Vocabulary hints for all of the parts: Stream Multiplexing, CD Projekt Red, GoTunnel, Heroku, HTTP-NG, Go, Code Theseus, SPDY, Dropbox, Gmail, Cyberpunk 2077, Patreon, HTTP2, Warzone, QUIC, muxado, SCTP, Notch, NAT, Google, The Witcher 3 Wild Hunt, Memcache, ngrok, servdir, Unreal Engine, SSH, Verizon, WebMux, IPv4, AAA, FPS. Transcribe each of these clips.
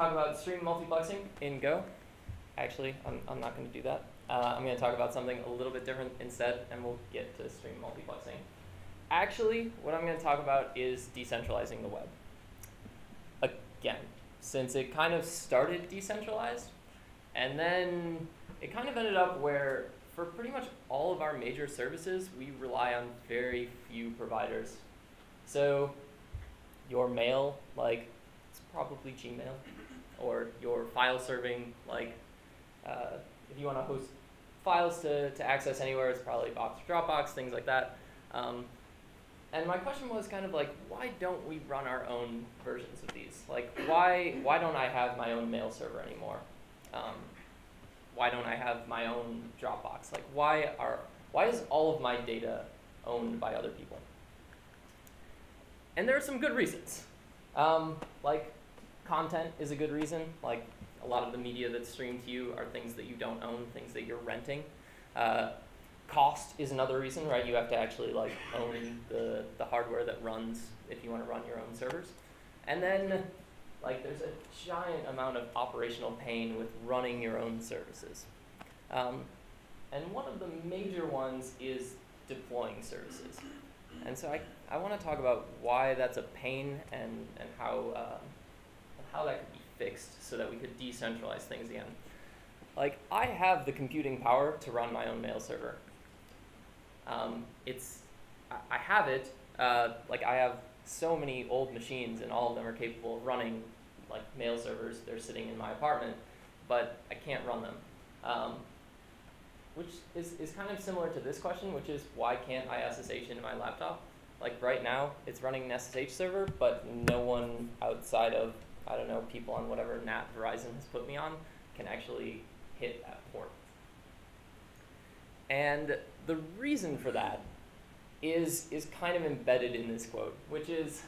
talk about stream multiplexing in Go. Actually, I'm not going to do that. I'm going to talk about something a little bit different instead, and we'll get to stream multiplexing. Actually, what I'm going to talk about is decentralizing the web. Again, since it kind of started decentralized, and then it kind of ended up where for pretty much all of our major services, we rely on very few providers. So your mail, like, it's probably Gmail, or your file serving, like, if you want to host files to access anywhere, it's probably Box, Dropbox, things like that. And my question was kind of like, why don't we run our own versions of these? Like, why don't I have my own mail server anymore? Why don't I have my own Dropbox? Like, why is all of my data owned by other people? And there are some good reasons. Like, content is a good reason. Like, a lot of the media that's streamed to you are things that you don't own, things that you're renting. Cost is another reason, right? You have to actually like own the hardware that runs if you want to run your own servers. And then like there's a giant amount of operational pain with running your own services. And one of the major ones is deploying services. And so I want to talk about why that's a pain and how that could be fixed so that we could decentralize things again. Like, I have the computing power to run my own mail server. I have it, like I have so many old machines and all of them are capable of running like mail servers. They're sitting in my apartment, but I can't run them. Which is kind of similar to this question, which is why can't I SSH into my laptop? Like right now, it's running an SSH server, but no one outside of, I don't know, people on whatever NAT Verizon has put me on can actually hit that port. And the reason for that is kind of embedded in this quote, which is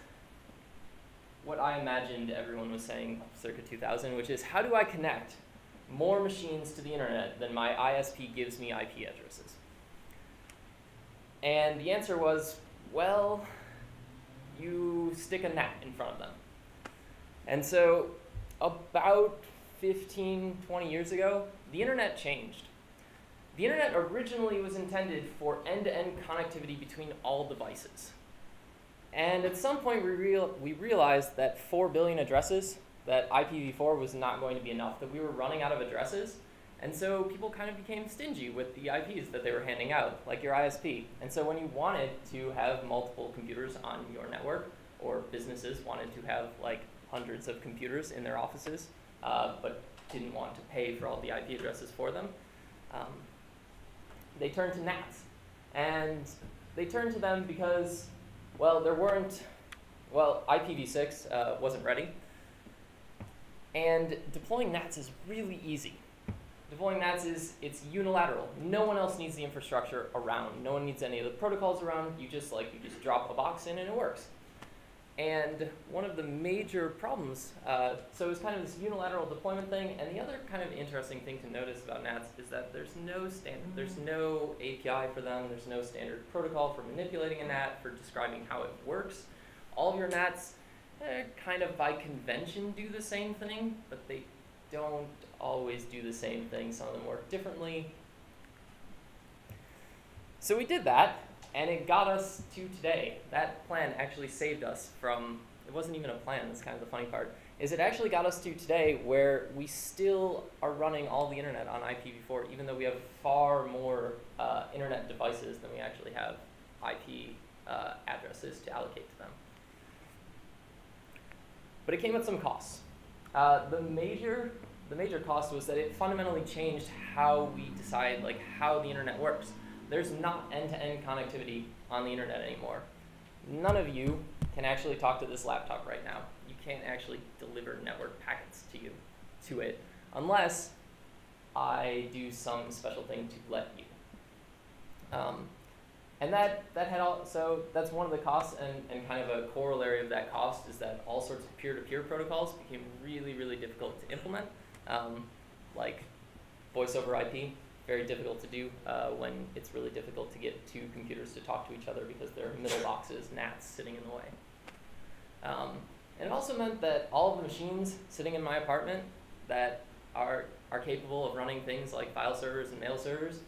what I imagined everyone was saying circa 2000, which is how do I connect more machines to the internet than my ISP gives me IP addresses? And the answer was, well, you stick a NAT in front of them. And so about 15, 20 years ago, the internet changed. The internet originally was intended for end-to-end connectivity between all devices. And at some point we realized that 4 billion addresses, that IPv4 was not going to be enough, that we were running out of addresses. And so people kind of became stingy with the IPs that they were handing out, like your ISP. And so when you wanted to have multiple computers on your network, or businesses wanted to have like hundreds of computers in their offices, but didn't want to pay for all the IP addresses for them, they turned to NATs. And they turned to them because, well, there weren't, well, IPv6 wasn't ready. And deploying NATs is really easy. Deploying NATs is, it's unilateral. No one else needs the infrastructure around. No one needs any of the protocols around. You just like, you just drop a box in and it works. And one of the major problems, so it was kind of this unilateral deployment thing, and the other kind of interesting thing to notice about NATs is that there's no standard, there's no API for them, there's no standard protocol for manipulating a NAT, for describing how it works. All of your NATs kind of by convention do the same thing, but they don't always do the same thing. Some of them work differently. So we did that. And it got us to today. That plan actually saved us from, it wasn't even a plan, that's kind of the funny part, is it actually got us to today where we still are running all the internet on IPv4, even though we have far more internet devices than we actually have IP addresses to allocate to them. But it came with some costs. The major cost was that it fundamentally changed how we decide like how the internet works. There's not end-to-end connectivity on the internet anymore. None of you can actually talk to this laptop right now. You can't actually deliver network packets to it, unless I do some special thing to let you. And that had all, so that's one of the costs, and kind of a corollary of that cost is that all sorts of peer-to-peer protocols became really, really difficult to implement, like voice over IP. Very difficult to do when it's really difficult to get two computers to talk to each other because there are middle boxes, NATs, sitting in the way. And it also meant that all of the machines sitting in my apartment that are capable of running things like file servers and mail servers,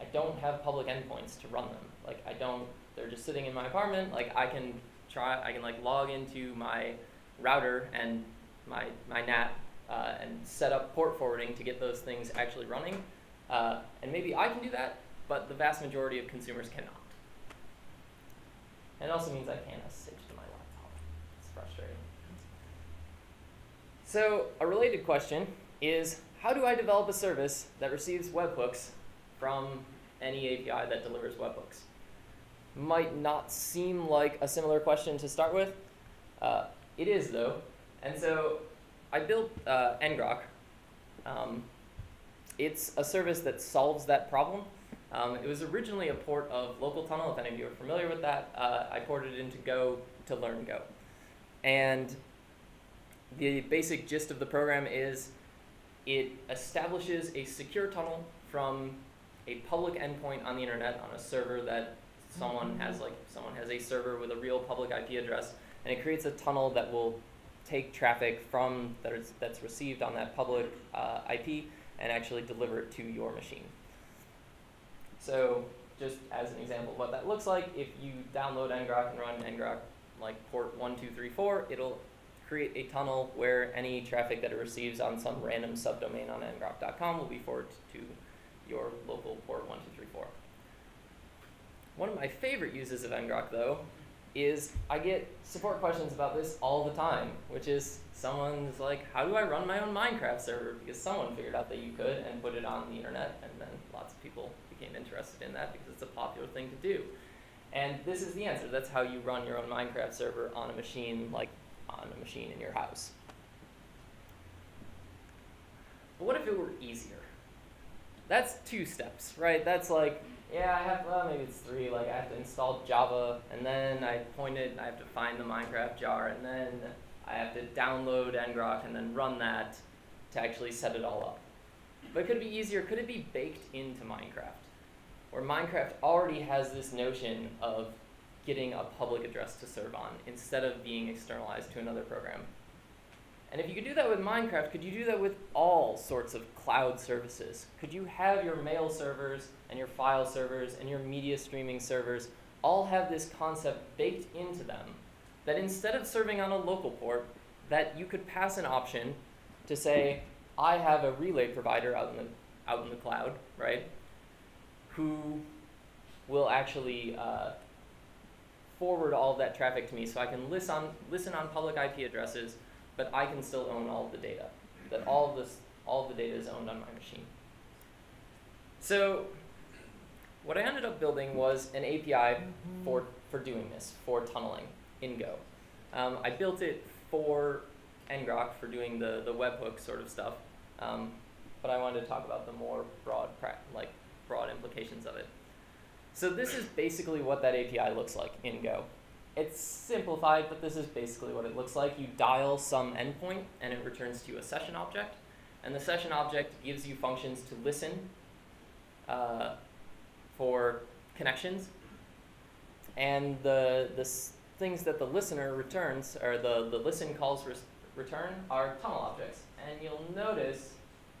I don't have public endpoints to run them. Like I don't, they're just sitting in my apartment. Like I can try, I can like log into my router and my NAT and set up port forwarding to get those things actually running. And maybe I can do that, but the vast majority of consumers cannot. And it also means I can't SSH to my laptop. It's frustrating. So a related question is, how do I develop a service that receives webhooks from any API that delivers webhooks? Might not seem like a similar question to start with. It is, though. And so I built ngrok. It's a service that solves that problem. It was originally a port of GoTunnel, if any of you are familiar with that. I ported it into Go to learn Go. And the basic gist of the program is it establishes a secure tunnel from a public endpoint on the internet on a server that someone has, like someone has a server with a real public IP address, and it creates a tunnel that will take traffic from that's received on that public IP and actually deliver it to your machine. So just as an example of what that looks like, if you download ngrok and run ngrok like port 1234, it'll create a tunnel where any traffic that it receives on some random subdomain on ngrok.com will be forwarded to your local port 1234. One of my favorite uses of ngrok, though, is I get support questions about this all the time, which is someone's like, how do I run my own Minecraft server? Because someone figured out that you could and put it on the internet, and then lots of people became interested in that because it's a popular thing to do. And this is the answer. That's how you run your own Minecraft server on a machine, like on a machine in your house. But what if it were easier? That's 2 steps, right? That's like, yeah, I have, well, maybe it's 3, like I have to install Java, and then I point it, and I have to find the Minecraft jar, and then I have to download ngrok and then run that to actually set it all up. But could it be easier? Could it be baked into Minecraft? Where Minecraft already has this notion of getting a public address to serve on instead of being externalized to another program. And if you could do that with Minecraft, could you do that with all sorts of cloud services? Could you have your mail servers and your file servers and your media streaming servers all have this concept baked into them that instead of serving on a local port, that you could pass an option to say, I have a relay provider out in the cloud, right, who will actually forward all of that traffic to me so I can listen on public IP addresses, but I can still own all of the data. That all of the data is owned on my machine. So what I ended up building was an API for doing this, for tunneling in Go. I built it for ngrok for doing the webhook sort of stuff, but I wanted to talk about the more broad implications of it. So this is basically what that API looks like in Go. It's simplified, but this is basically what it looks like. You dial some endpoint, and it returns to you a session object. And the session object gives you functions to listen for connections. And the things that the listener returns, or the listen calls return, are tunnel objects. And you'll notice,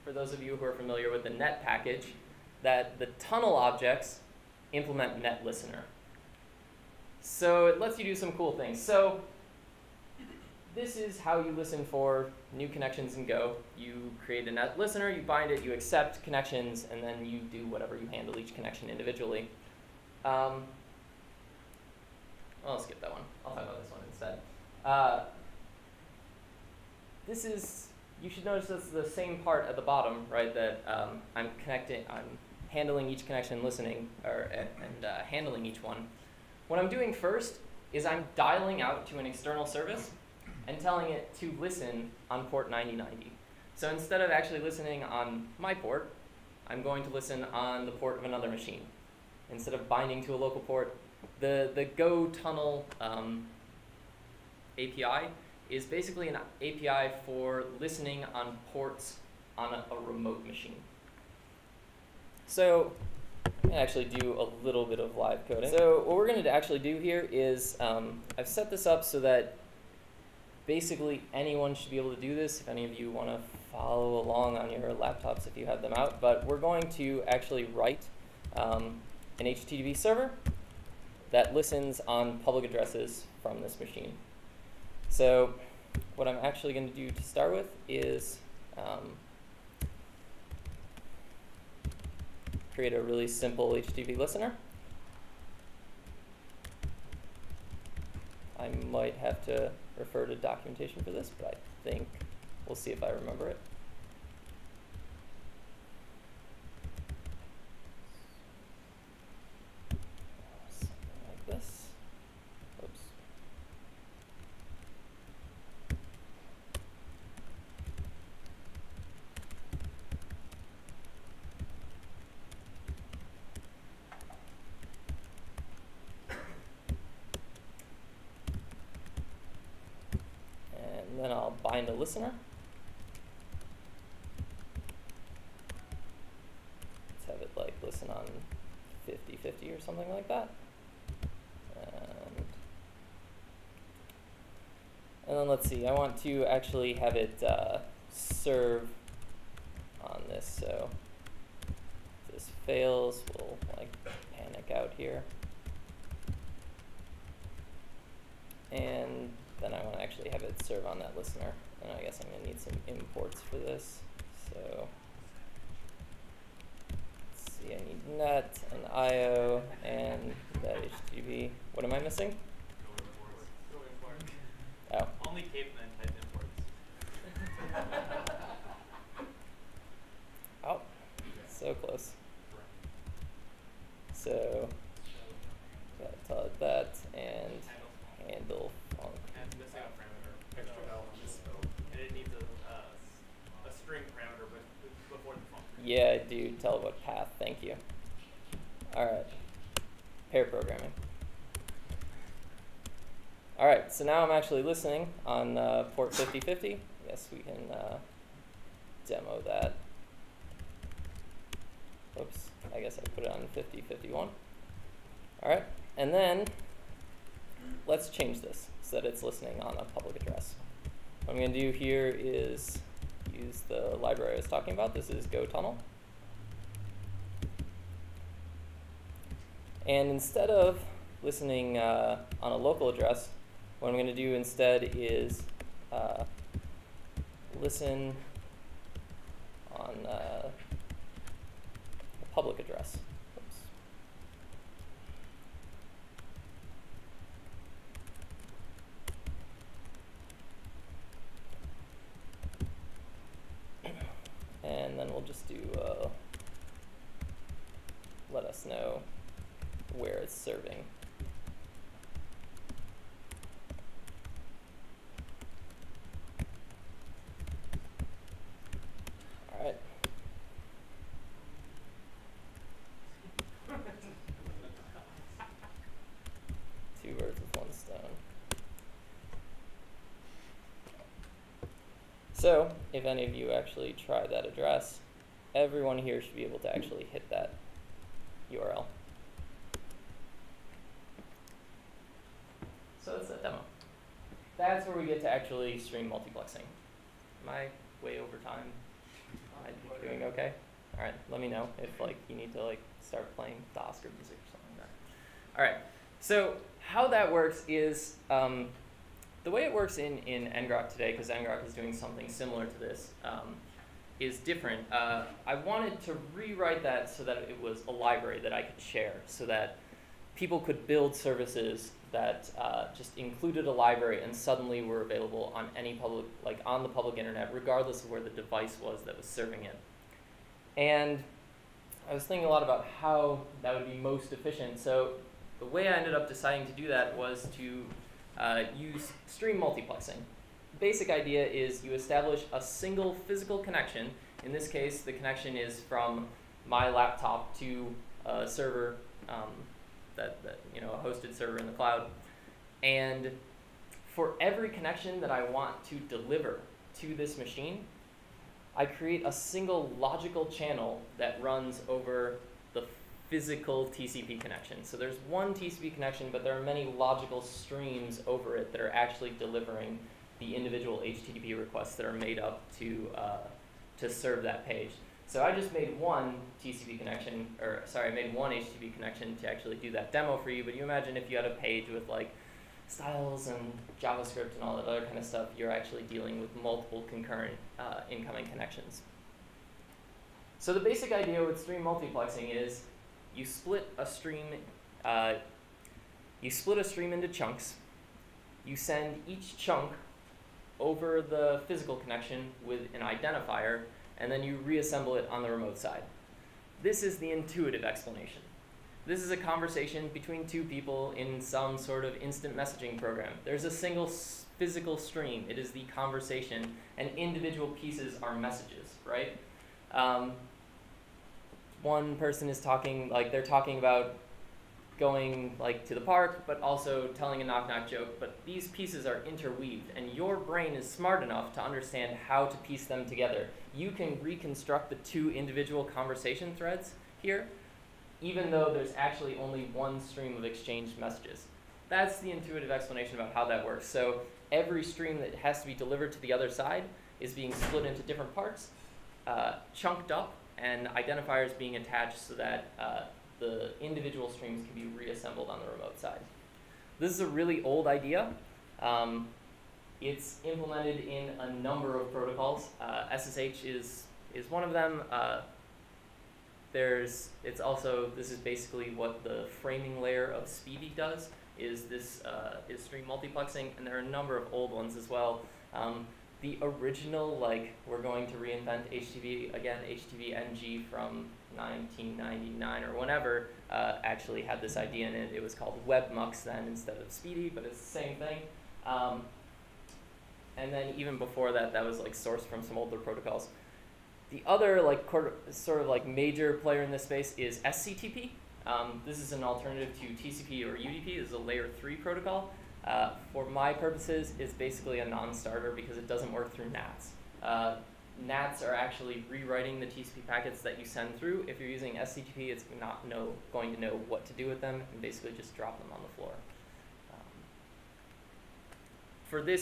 for those of you who are familiar with the net package, that the tunnel objects implement net listener. So it lets you do some cool things. So this is how you listen for new connections in Go. You create a net listener, you bind it, you accept connections, and then you do whatever you handle each connection individually. I'll skip that one. I'll talk about this one instead. This is, you should notice that's the same part at the bottom, right, that I'm handling each connection, listening, and handling each one. What I'm doing first is I'm dialing out to an external service and telling it to listen on port 9090. So instead of actually listening on my port, I'm going to listen on the port of another machine. Instead of binding to a local port, the GoTunnel API is basically an API for listening on ports on a remote machine. So I'm going to actually do a little bit of live coding. So what we're going to actually do here is I've set this up so that Basically, anyone should be able to do this if any of you want to follow along on your laptops if you have them out. But we're going to actually write an HTTP server that listens on public addresses from this machine. So what I'm actually going to do to start with is create a really simple HTTP listener. I might have to refer to documentation for this, but I think we'll see if I remember it. Something like this. Oops. Then I'll bind a listener. Let's have it like listen on 50/50 or something like that. And then let's see, I want to actually have it serve on this. So if this fails, we'll like panic out here. And then I want to actually have it serve on that listener. And I guess I'm going to need some imports for this. So let's see, I need NAT and IO and that HTTP. What am I missing? No imports. Oh. Only cavemen type imports. Oh, so close. So that's all that and handle. Yeah, dude, tell what path, thank you. All right, pair programming. All right, so now I'm actually listening on port 50/50. Yes, we can demo that. Oops, I guess I put it on 50/51. All right, and then let's change this so that it's listening on a public address. What I'm gonna do here is use the library I was talking about. This is GoTunnel. And instead of listening on a local address, what I'm going to do instead is listen on a public address. Oops. And then we'll just do let us know where it's serving. All right. Two birds with one stone. So if any of you actually try that address, everyone here should be able to actually hit that URL. So that's that demo. That's where we get to actually stream multiplexing. Am I way over time? Am I doing okay? All right, let me know if like you need to like start playing the Oscar music or something like that. All right, so how that works is, the way it works in ngrok today, because ngrok is doing something similar to this, is different. I wanted to rewrite that so that it was a library that I could share, so that people could build services that just included a library and suddenly were available on any public, like on the public internet, regardless of where the device was that was serving it. And I was thinking a lot about how that would be most efficient. So the way I ended up deciding to do that was to use stream multiplexing. The basic idea is you establish a single physical connection. In this case, the connection is from my laptop to a server, that you know, a hosted server in the cloud. And for every connection that I want to deliver to this machine, I create a single logical channel that runs over the physical TCP connection. So there's one TCP connection, but there are many logical streams over it that are actually delivering the individual HTTP requests that are made up to serve that page. So I just made one TCP connection, or sorry, I made one HTTP connection to actually do that demo for you. But you imagine if you had a page with like styles and JavaScript and all that other kind of stuff, you're actually dealing with multiple concurrent incoming connections. So the basic idea with stream multiplexing is you split a stream, into chunks. You send each chunk over the physical connection with an identifier, and then you reassemble it on the remote side. This is the intuitive explanation. This is a conversation between two people in some sort of instant messaging program. There's a single physical stream. It is the conversation, and individual pieces are messages, right? One person is talking, like they're talking about going like to the park, but also telling a knock-knock joke, but these pieces are interweaved, and your brain is smart enough to understand how to piece them together. You can reconstruct the two individual conversation threads here, even though there's actually only one stream of exchanged messages. That's the intuitive explanation about how that works. So every stream that has to be delivered to the other side is being split into different parts, chunked up, and identifiers being attached so that the individual streams can be reassembled on the remote side. This is a really old idea. It's implemented in a number of protocols. SSH is one of them. It's also, this is basically what the framing layer of SPDY does, is this is stream multiplexing, and there are a number of old ones as well. The original, like, we're going to reinvent HTTP again, HTTP-NG from 1999 or whenever, actually had this idea in it. It was called WebMux then instead of SPDY, but it's the same thing. And then even before that, that was like sourced from some older protocols. The other like sort of like major player in this space is SCTP. This is an alternative to TCP or UDP. This is a layer 3 protocol. For my purposes, it's basically a non-starter because it doesn't work through NATs. NATs are actually rewriting the TCP packets that you send through. If you're using SCTP, it's not going to know what to do with them and basically just drop them on the floor. For the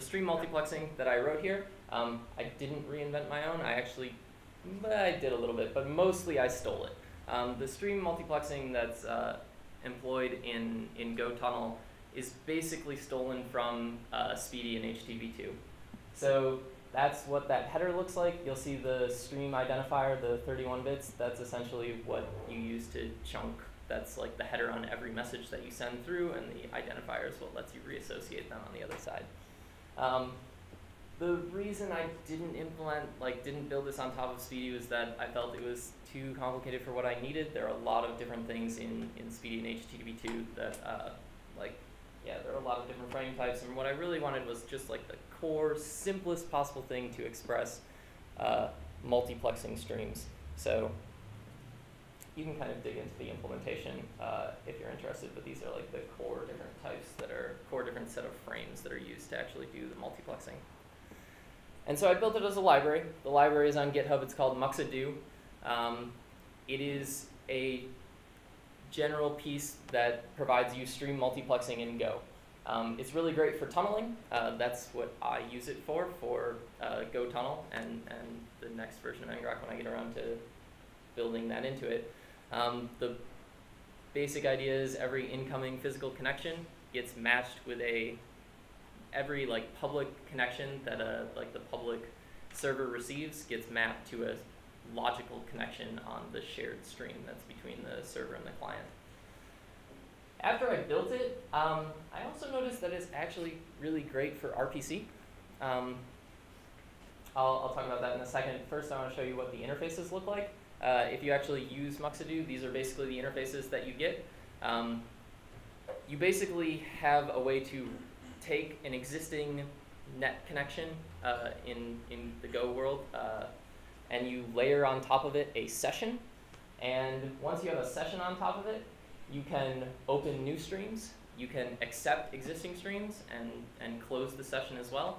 stream multiplexing that I wrote here, I didn't reinvent my own. I did a little bit, but mostly I stole it. The stream multiplexing that's employed in GoTunnel is basically stolen from SPDY and HTTP2. So that's what that header looks like. You'll see the stream identifier, the 31 bits. That's essentially what you use to chunk. That's like the header on every message that you send through, and the identifier is what lets you reassociate them on the other side. The reason I didn't build this on top of SPDY was that I felt it was too complicated for what I needed. There are a lot of different things in SPDY and HTTP2 that, there are a lot of different frame types, and what I really wanted was just like the core, simplest possible thing to express multiplexing streams. So you can kind of dig into the implementation if you're interested, but these are like the core different types that are, core different set of frames that are used to actually do the multiplexing. And so I built it as a library. The library is on GitHub. It's called muxado. It is a general piece that provides you stream multiplexing in Go. It's really great for tunneling. That's what I use it for GoTunnel and the next version of ngrok when I get around to building that into it. The basic idea is every incoming physical connection gets matched with every like public connection that like the public server receives gets mapped to a logical connection on the shared stream that's between the server and the client. After I built it, I also noticed that it's actually really great for RPC. I'll talk about that in a second. First, I want to show you what the interfaces look like. If you actually use muxado, these are basically the interfaces that you get. You basically have a way to take an existing net connection in the Go world, and you layer on top of it a session. And once you have a session on top of it, you can open new streams, you can accept existing streams, and close the session as well.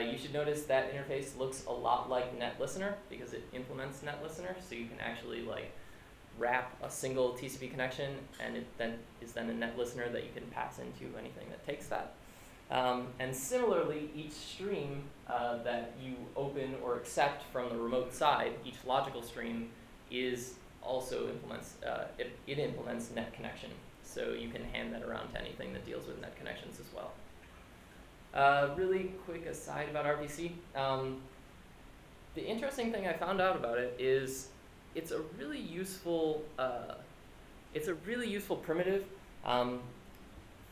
You should notice that interface looks a lot like NetListener because it implements NetListener, so you can actually like wrap a single TCP connection, and it then is a NetListener that you can pass into anything that takes that. And similarly, each stream that you open or accept from the remote side, each logical stream is also implements net connection. So you can hand that around to anything that deals with net connections as well. Really quick aside about RPC. The interesting thing I found out about it is it's a really useful primitive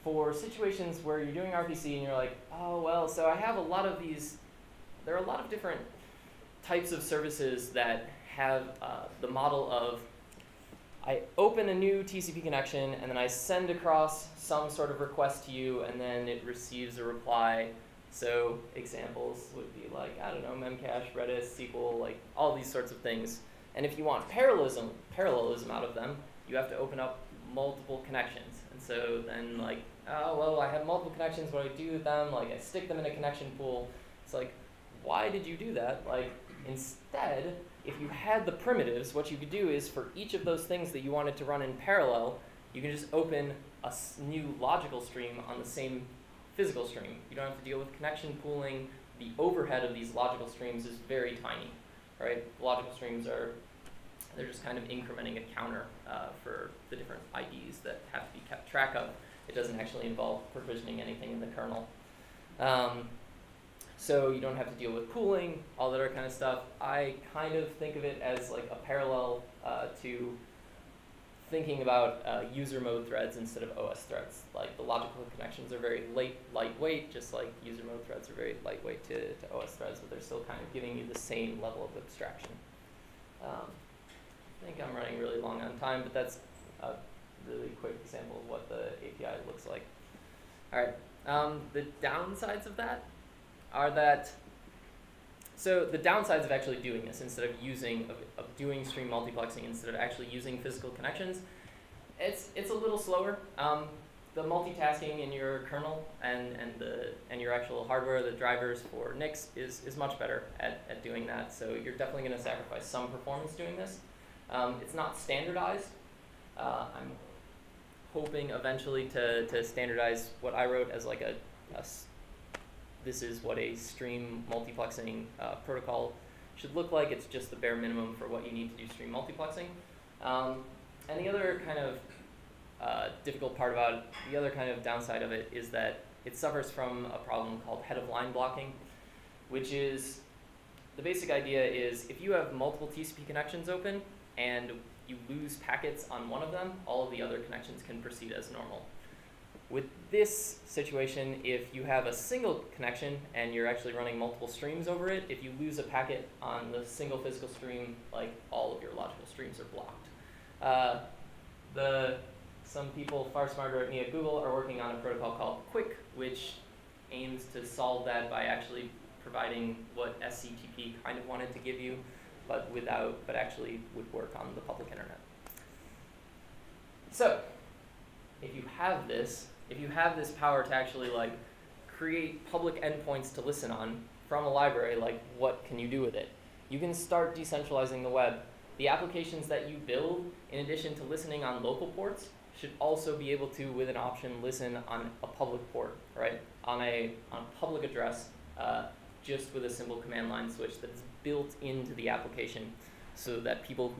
for situations where you're doing RPC and you're like, oh well, so I have a lot of these. There are a lot of different types of services that have the model of I open a new TCP connection and then I send across some sort of request to you and then it receives a reply. So examples would be like, I don't know, Memcache, Redis, SQL, like all these sorts of things. And if you want parallelism out of them, you have to open up multiple connections. And so then like, oh, well, I have multiple connections. What do I do with them? Like I stick them in a connection pool. It's like, why did you do that? Like instead, if you had the primitives, what you could do is for each of those things that you wanted to run in parallel, you can just open a new logical stream on the same physical stream. You don't have to deal with connection pooling. The overhead of these logical streams is very tiny, right? Logical streams are, they're just kind of incrementing a counter for the different IDs that have to be kept track of. It doesn't actually involve provisioning anything in the kernel. So you don't have to deal with pooling, all that other kind of stuff. I kind of think of it as like a parallel to thinking about user mode threads instead of OS threads. Like the logical connections are very lightweight, just like user mode threads are very lightweight to OS threads, but they're still kind of giving you the same level of abstraction. I think I'm running really long on time, but that's a really quick example of what the API looks like. All right, the downsides of that are that, so the downsides of actually doing this instead of using, of doing stream multiplexing instead of actually using physical connections, it's a little slower. The multitasking in your kernel and your actual hardware, the drivers for NICs is much better at doing that. So you're definitely gonna sacrifice some performance doing this. It's not standardized. I'm hoping eventually to standardize what I wrote as like a this is what a stream multiplexing protocol should look like. It's just the bare minimum for what you need to do stream multiplexing. And the other kind of difficult part about it, the other kind of downside of it is that it suffers from a problem called head of line blocking, which is the basic idea is if you have multiple TCP connections open and you lose packets on one of them, all of the other connections can proceed as normal. With this situation, if you have a single connection and you're actually running multiple streams over it, if you lose a packet on the single physical stream, like all of your logical streams are blocked. Some people far smarter than me at Google are working on a protocol called QUIC, which aims to solve that by actually providing what SCTP kind of wanted to give you, but actually would work on the public internet. So, if you have this, if you have this power to actually like create public endpoints to listen on from a library, like what can you do with it? You can start decentralizing the web. The applications that you build, in addition to listening on local ports, should also be able to, with an option, listen on a public port, right? On a public address, just with a simple command line switch that's built into the application, so that people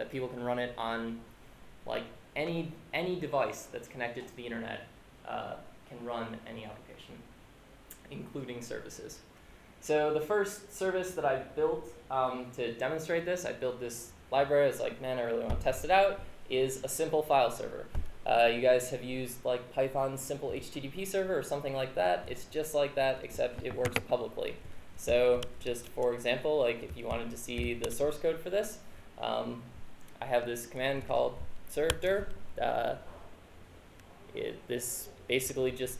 can run it on like any device that's connected to the internet can run any application, including services. So the first service that I built to demonstrate this, I built this library. It's like, man, I really want to test it out. Is a simple file server. You guys have used like Python's simple HTTP server or something like that. It's just like that, except it works publicly. So just for example, like if you wanted to see the source code for this, I have this command called servdir. This basically just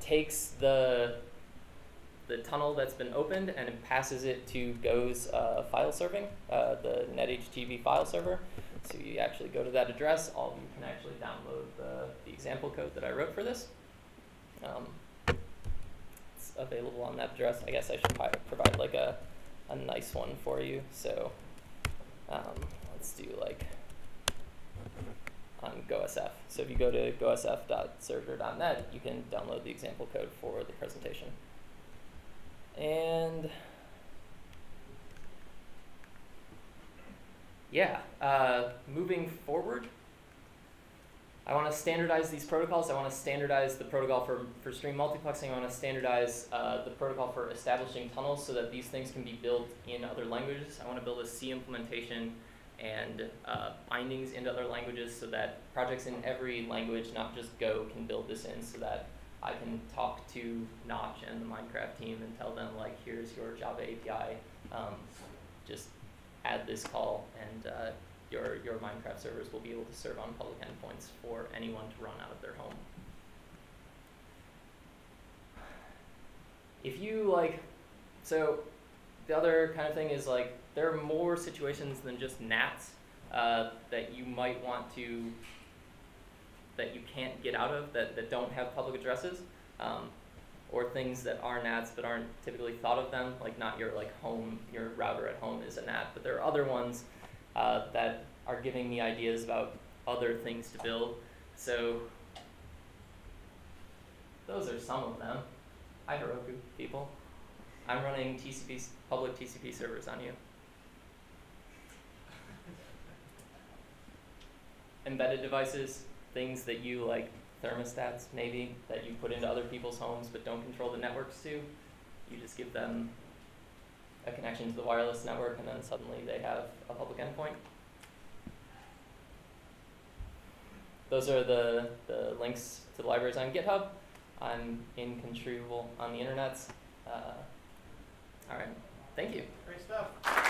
takes the tunnel that's been opened and it passes it to Go's file serving, the NetHTTP file server. So you actually go to that address. All of you can actually download the example code that I wrote for this. It's available on that address. I guess I should provide like a nice one for you. So let's do like on GoSF. So if you go to gosf.server.net, you can download the example code for the presentation. And yeah, moving forward, I want to standardize these protocols. I want to standardize the protocol for stream multiplexing. I want to standardize the protocol for establishing tunnels so that these things can be built in other languages. I want to build a C implementation and bindings into other languages so that projects in every language, not just Go, can build this in so that I can talk to Notch and the Minecraft team and tell them, like, here's your Java API. Just add this call and your Minecraft servers will be able to serve on public endpoints for anyone to run out of their home. If you like, so the other kind of thing is, like, there are more situations than just NATs that you might want to, that you can't get out of, that don't have public addresses, or things that are NATs but aren't typically thought of them, like not your home, your router at home is a NAT, but there are other ones that are giving me ideas about other things to build. So those are some of them. Hi, Heroku people. I'm running TCP, public TCP servers on you. Embedded devices, things that you, like thermostats maybe, that you put into other people's homes but don't control the networks to. You just give them a connection to the wireless network and then suddenly they have a public endpoint. Those are the links to the libraries on GitHub. I'm incontrovertible on the internets. All right, thank you. Great stuff.